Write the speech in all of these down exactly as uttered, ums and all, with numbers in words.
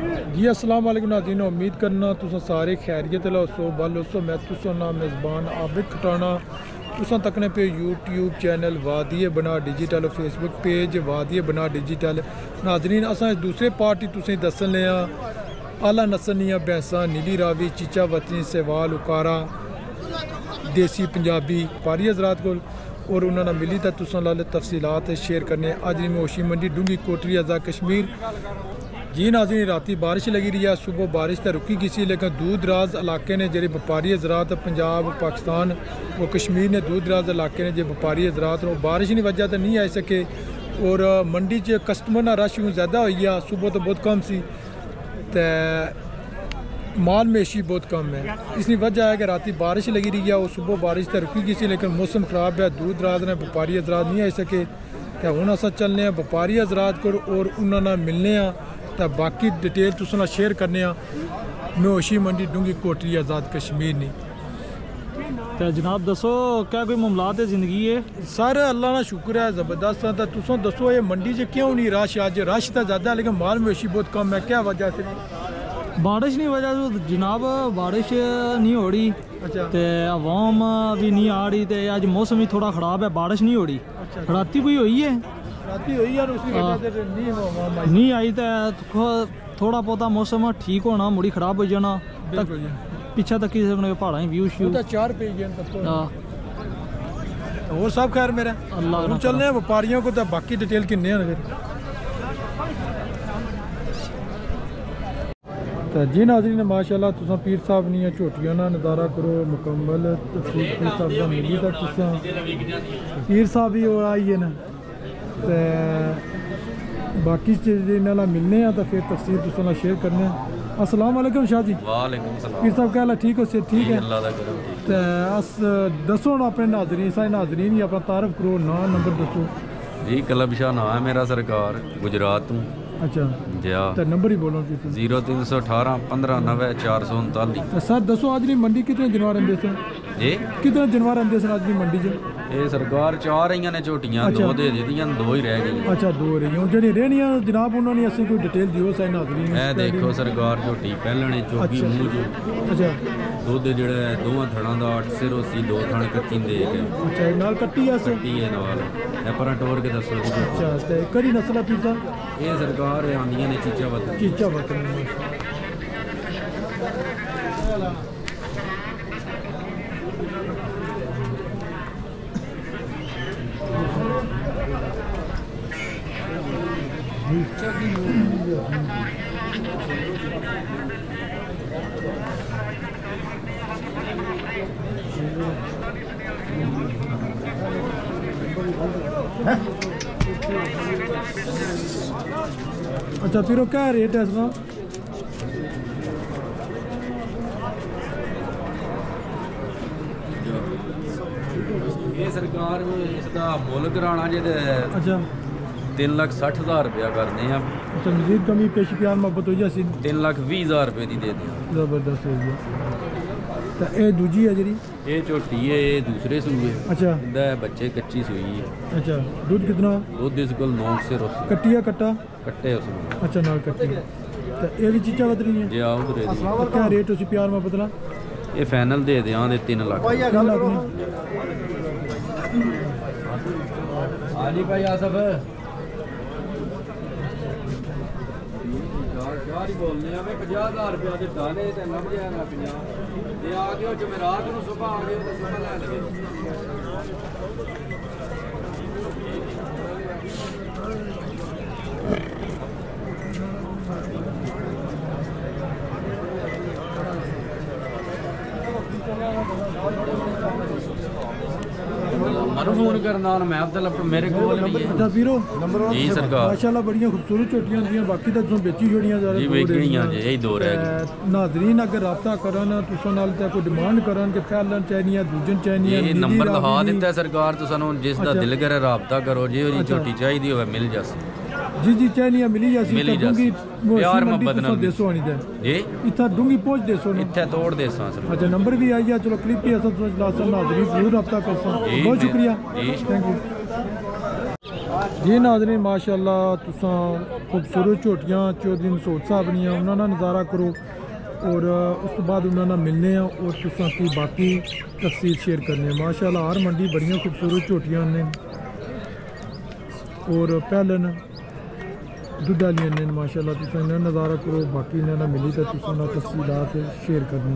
जी अस्सलाम वालेकुम नाज़रीन, उम्मीद करना तुसा सारे खैरियत लसो बल उसो। मैं तुसा ना मेज़बान आबिद खटाना तुसा तकने पे यूट्यूब चैनल वादिये बना डिजिटल और फेसबुक पेज वादिये बना डिजिटल। नाज़रीन असा दूसरे पार्टी तुसें दसन लिया आला नसनिया भैंसा नीली रावी चिचावतनी सवाल उकारा देसी पंजाबी पारी हजरात को और उन्होंने मिली तो तुसा लाल तफसीलात शेयर करने। अज मोशी मंडी डूंगी कोटली आज़ाद कश्मीर। जी नाज़रीन राती बारिश लगी रही है, सुबह बारिश तो रुकी किसी लेकिन दूर दराज इलाके ने जो व्यापारी हजरात पंजाब पाकिस्तान वो कश्मीर ने दूर दराज इलाके ने जो व्यापारी हजरात ने बारिश की वजह तो नहीं आई सके और मंडी च कस्टमर ना रश हूँ ज़्यादा हो गया। सुबह तो बहुत कम सी ते माल मेशी बहुत कम है, इसकी वजह है कि राती बारिश लगी रही है और सुबह बारिश तो रुकी किसी लेकिन मौसम ख़राब है, दूर दराज ने व्यापारी हजरात नहीं आई सके। तो हुण अस चलने व्यापारी हजरात को और उन्होंने मिलने तो बाकी डिटेल तुसा शेयर करने। मवेशी मंडी डूंगी कोटली आज़ाद कश्मीर ने तो जनाब दसो क्या कोई मामलात है जिंदगी है सर। अल्लाह ना शुक्र है ज़बरदस्त है। तो तुसा दसो ये मंडी च क्यों नहीं रश? आज रश तो ज़्यादा लेकिन माल मवेशी बहुत कम है, क्या वजह से? बारिश नहीं वजह तो जनाब बारिश नहीं हो रही। अच्छा। ते आवाम भी नहीं आ रही तो आज मौसम भी थोड़ा ख़राब है, बारिश नहीं हो रही। अच्छा। राती कोई हुई है नहीं आई तो थोड़ा पौधा मौसम ठीक होना मुड़ी खराब हो जाना तक पीछे तक पहाड़ा व्यू शू चार पे और सब खैर मेरा अल्लाह चल रहे व्यापारियों को। तो बाकी डिटेल किन्ने जी नाज़रीन माशाल्लाह तुसा पीर साहब ने झोटियां ना नज़ारा करो मुकम्मल। पीर साहब का मिली था पीर साहब ही और आइए ना ते बाकी चीज़ इन्होंने मिलने तो फिर तफसील तुसा शेयर करने। अस्सलाम वालेकुम शाह जी। वालेकुम सलाम। पीर साहब कहला ठीक हो से ठीक है ते अस दसो ना अपने नाजरीन सारे नाजरीन ही अपना तारफ करो, नाम नंबर दसो जी। क्लब शाह नाम है मेरा सरकार गुजरात हूँ। अच्छा जया तो नंबर ही बोलो जीरो तीन सौ अठारह पंद्रह नवे चार सौ उनताली। सर दसो आज मंडी कितने जनवर आते सर जी? कितने जनवर आते सर आज मंडी च? ये सरकार चार ही ने झोटियां। अच्छा। दो दे दी दो ही रह गई। अच्छा दो रही जी रहनिया जनाब उन्होंने असि कोई डिटेल दियो साइन नाज़रीन। ए देखो सरकार झोटी पहलने चोगी मूंह जो। अच्छा दूध जेड़ा है दोवां थणा दा आठ सिर उसी दो थण कच्ची दे के। अच्छा नाल कट्टी है सर कट्टी है नाल ए पर टोर के दसो। अच्छा ते करी नस्ल पीसा ये सरकार आंदियां ने चिचावत चिचावत अच्छा फिर क्या रेट है इसका? ये सरकार इसका मुल कराना जे। अच्छा तीन लाख साठ हज़ार रुपया करने हैं। अच्छा मजीद कमी पेश प्यार मोहब्बत हो जाए तीन लाख बीस हज़ार रुपये की दे दें। जबरदस्त हो गया। ये दूजी है जी ये झोटी है ये दूसरे सूए। अच्छा बच्चे कच्ची सूई है। अच्छा दूध कितना? दूध इस कोल नौ से रोस कट्टी है कट्टा कट्टे उसमें। अच्छा नाल कट्टी ये भी चीज़ा बदली है जी आप क्या रेट उस प्यार मोहब्बत ना ये फाइनल दे दें तीन लाख तीन लाख। फोन करना मैं मेरे को माशाल्लाह बड़ियां खूबसूरत झोटियां होंदियां बाकी तो तुम बेची छोड़ियां जा रही दो नाज़रीन अगर रब्ता करन तुसा नाल ते कोई डिमांड करन के फैलन चाहिए दूजन चाहिए ये नंबर लगा देता है सरकार तुसा नु जिस दा दिल करे रब्ता करो जे ओरी झोटी चाहिदी होवे मिल जासी जी जी चाहिए मिली जासी तो दूंगी प्यार मोहब्बत ना देसो नहीं दे ए इथा दूंगी पहुंच देसो इथे तोड़ देसा। अच्छा नंबर भी आई है चलो क्लिप ही अस तुसा नाज़रीन जरूर रब्ता करसा। बहुत शुक्रिया थैंक यू। जी नाज़रीन माशाअल्लाह तुसां खूबसूरत झोटियाँ चौधरी नसोत साहब दियां उन्होंने नज़ारा करो और उस तो बाद उन्होंने मिलने और तुसां की बाकी तफसील शेयर करने। माशाअल्लाह हर मंडी बड़ियाँ खूबसूरत झोटियाँ ने और पहलन दुध आलियां ने माशाअल्लाह तुसां इन्होंने नज़ारा करो बाकी इन्होंने मिली तो तुसां तफसीलात शेयर करनी।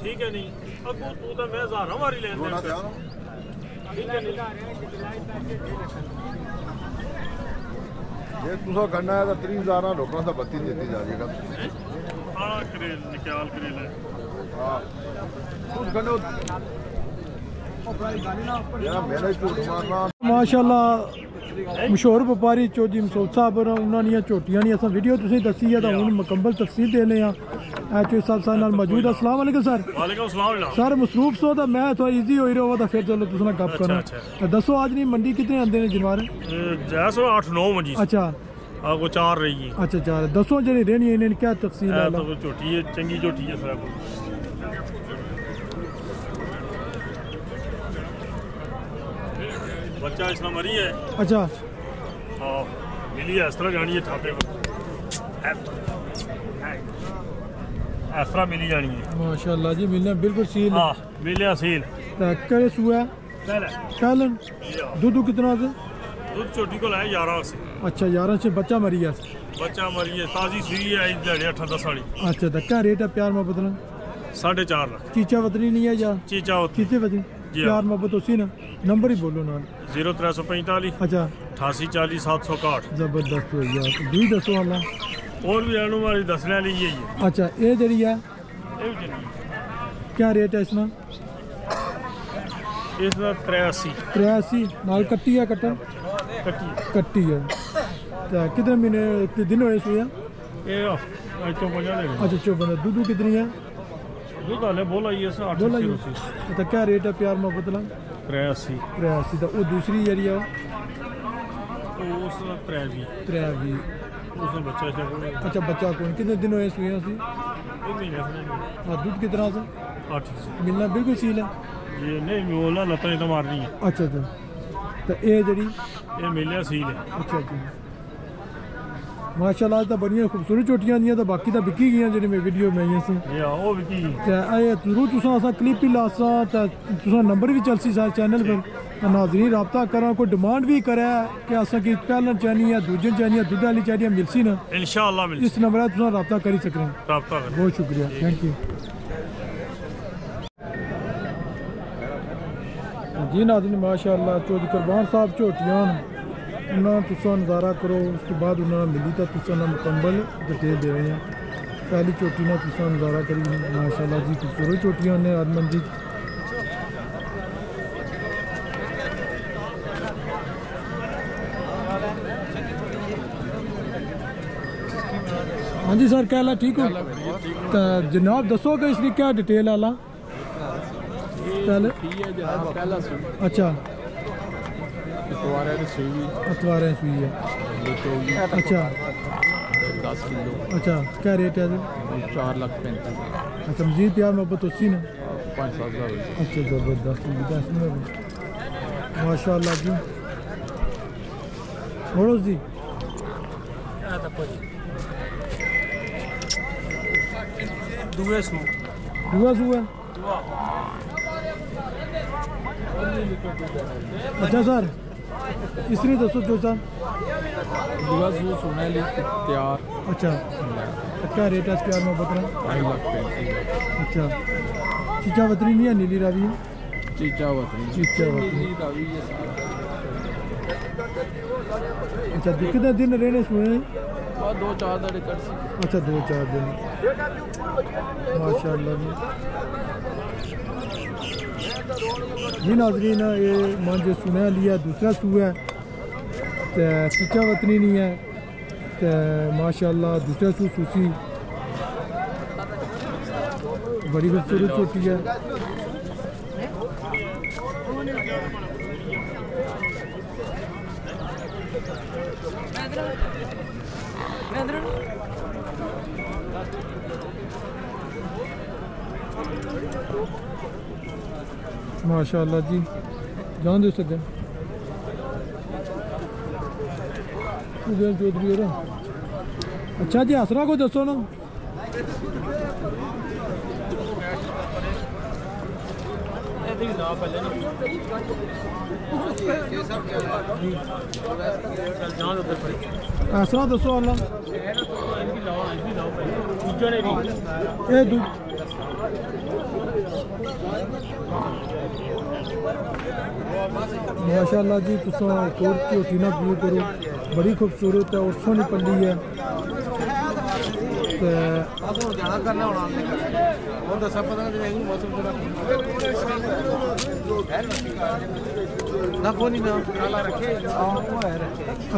ठीक है नहीं अब तू तो मैं जा रहा हूँ हमारी लेन ठीक है नहीं एक दूसरा करना है तो तीन हजार लोगों से बत्ती देती जा रही है। हाँ करेल निकाल करेल है हाँ कुछ करने यार मेरा चोट मारना माशाल्लाह मशहूर व्यापारी चौधरी मसोद साहब उन्होंने झोटियाँ ने असं वीडियो तुसीं दसी है तो हम मुकम्मल तफसील देने हैं एच ओ साहब साहब मौजूद है। अस्सलाम वालेकुम सर। वालेकुम सलाम सर। मसरूफ सो तो मैं थोड़ा ईजी हो रहा तो फिर चलो तुस गप करो तो दसो आज नहीं मंडी कितने आते हैं जनवर जैसो आठ नौ बजे। अच्छा आपको चार रही है। अच्छा चार दसो जी रहनी इन्हें क्या तफसील है झोटी है चंगी झोटी है सर। बच्चा इसमें मरी है। अच्छा हाँ मिली है इस तरह जानी है ठापे को इस तरह मिली जानी है माशाल्लाह जी मिलने बिल्कुल सील। हाँ मिले सील करे सुआ कल दूध कितना से दूध छोटी को लाए ग्यारह से। अच्छा ग्यारह से बच्चा मरी है बच्चा मरी है ताज़ी सुई है अठ दस वाली। अच्छा तो क्या रेट है प्यार मोहब्बत ना साढ़े चार लाख चीचावतनी नहीं है यार चीचावतनी चीचावतनी प्यार मोहब्बत उसी ना नंबर ही बोलो ना जीरो त्रै सौ पैंताली। अच्छा अठासी चालीस सात सौ काठ जबरदस्त हो गया जी दसो वाला और भी जानू वाली दसने वाली ये ही है। अच्छा ये जड़ी है क्या रेट है इसमें इसमें त्रियासी त्रियासी नाल कट्टी है कट्टा कट्टी कट्टी है तो कितने महीने कितने दिन हो गए ये चौबन। अच्छा चौबन दूध कितनी है बोला ये बोला तो क्या रेट है प्यार मोहब्बत ला त्रियासी त्रियासी तो वो दूसरी जड़ी है त्रियावी त्रियावी उसमें बच्चा चाहिए। अच्छा बच्चा कौन कितने दिन हुए सुइया से दूध कितना से आठ मिलना बिल्कुल सील है ये नहीं बोला लता नहीं तो मारनी है। अच्छा अच्छा तो ये जड़ी ये मिलना सील है। अच्छा जी माशाल्लाह तो बड़िया खूबसूरत चोटियाँ दी तो बाकी तो बिकी गई जी मैं वीडियो में आई जरूर तुसा क्लिप ही लासा तुसा नंबर भी चलसी सारे चैनल पर नाजरीन रबता करा कोई डिमांड भी करे कि असा की पहलन चाहिए या दूजन चाहिए दूध वाली चाहिए मिलसी ना इंशाअल्लाह इस नंबर तुसा रबता करी सकते हैं। बहुत शुक्रिया थैंक यू जी नाजरीन माशाल्लाह चौधरी कुरबान साहब चोटियाँ उन्होंने तुसा नज़ारा करो उसके बाद उन्होंने मिली तो तुसा मुकम्मल डिटेल दे रहे हैं। पहली चोटी ने तुसा नज़ारा करी माशाल्लाह जी खूबसूरत चोटियाँ ने हर मंडी हाँ जी सर क्या ला ठीक हो तो जनाब दसो कि इसकी क्या डिटेल आला अच्छा अतवारे सुई है। अच्छा दस किलो। अच्छा क्या रेट है चार लाख पैंतीस। अच्छा मजीद प्यार मोहब्बत उसी ना पाँच सात हज़ार। अच्छा जबरदस्त माशाल्लाह जी मोड़ोस जी दुआ सू दुआ सू है। अच्छा सर इसलिए दसो जो साहब तैयार। अच्छा क्या रेट है इस प्यार में बताना। अच्छा चिचावतनी नहीं है नीली रावी है चिचावतनी चिचावतनी अच्छा कितने दिन रहने सुने दो चार दिन। अच्छा दो चार दिन माशाल्लाह जी नाजरीन ये मांझे सुने लिया दूसरा सूह है तो चिचावतनी नहीं है तो माशाल्लाह दूसरा सूह सूसी बड़ी खूबसूरत चोटी है माशाल्लाह जी जान दे सकते हैं चौधरी। अच्छा जी आसरा को दसो ना आसरा दसो आला माशाल्लाह जी तुस कोट की उठीना व्यू करो बड़ी खूबसूरत है और सोहनी पल्ली है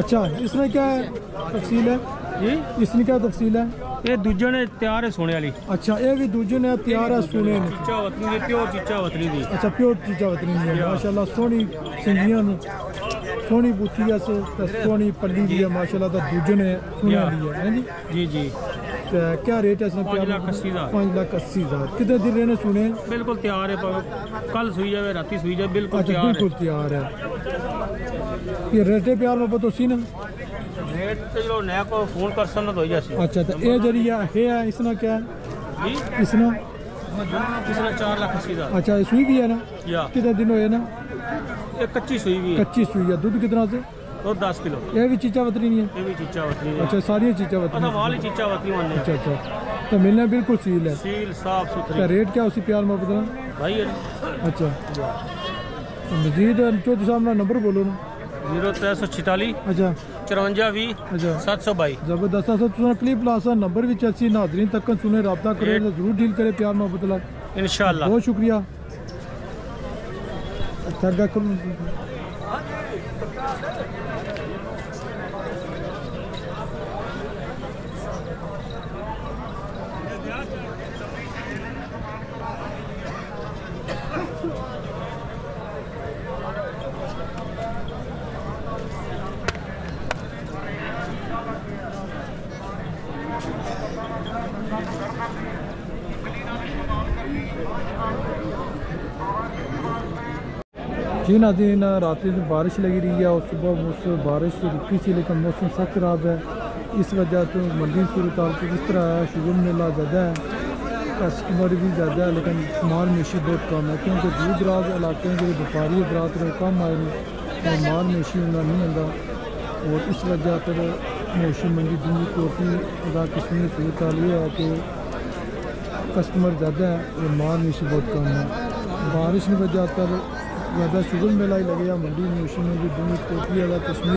अच्छा इसमें क्या तफसील है जी? इसमें क्या तफसील है? ये दूजे ने तैयार है सोने वाली। अच्छा ये भी दूजे ने तैयार है सोने ने चिचावतनी प्योर चिचावतनी दी। अच्छा प्योर चिचावतनी है माशाल्लाह सोहनी सिंगियां सोहनी बूथी है सोहनी पल्ली भी है माशाल्लाह तो दूजे ने सोने दी है जी जी जी। क्या रेट है इसमें? पाँच लाख अस्सी हज़ार। पाँच लाख अस्सी हज़ार कितने दिन रहने सुने? बिल्कुल तैयार है कल सुई जाए रात सुई जाए बिल्कुल बिल्कुल तैयार है। ये रेटे प्यार में पता सी ना रेट तो नया को फोन कर सकना तो ही। अच्छा तो ये जरिया है इसना क्या है इसना इसना चार लाख अस्सी हज़ार। अच्छा सुई भी है ना कितने दिन हो ना? एक कच्ची सुई भी कच्ची सुई है। दूध कितना से? और दस किलो। यह भी चिचावतनी है ये भी चिचावतनी है। अच्छा सारी चिचावतनी है वाली चिचावतनी है। अच्छा अच्छा तो मिलना बिल्कुल सील है सील साफ सुथरा। रेट क्या उसी प्यार में बता भाई? अच्छा मजीद चौधरी साहब ना नंबर बोलो ना जीरो त्रै सौ छिताली अच्छा चौवंजा भी अच्छा सात सौ बाई जबरदस्त तुम क्लिप लासा नंबर भी चलसी नाजरीन तक सुने रब्ता करे जरूर डील करे प्यार में बतला इंशाल्लाह। बहुत शुक्रिया जी नाज़रीन। रात में बारिश लगी रही है और सुबह मौसम बारिश रुकी सी लेकिन मौसम सख्त खराब है इस वजह तो मंडी सूरत हाल इस तरह है शुगर मेला ज़्यादा है कस्टमर भी ज़्यादा है लेकिन माल मेशी बहुत कम है क्योंकि दूर दराज इलाके जो व्यापारी दराज कम आए और माल मेशी उन्ना नहीं आता और इस वजह पर मौसम मंडी दूरी कोटी अदा कश्मीर सूरत हाल ये है कि कस्टमर ज़्यादा है और माल मेशी बहुत कम है। बारिश की वजह पर ज़्यादा शुगर मेला ही लगेगा मंडी में उसी में भी दूध कोटी अदा कश्मीर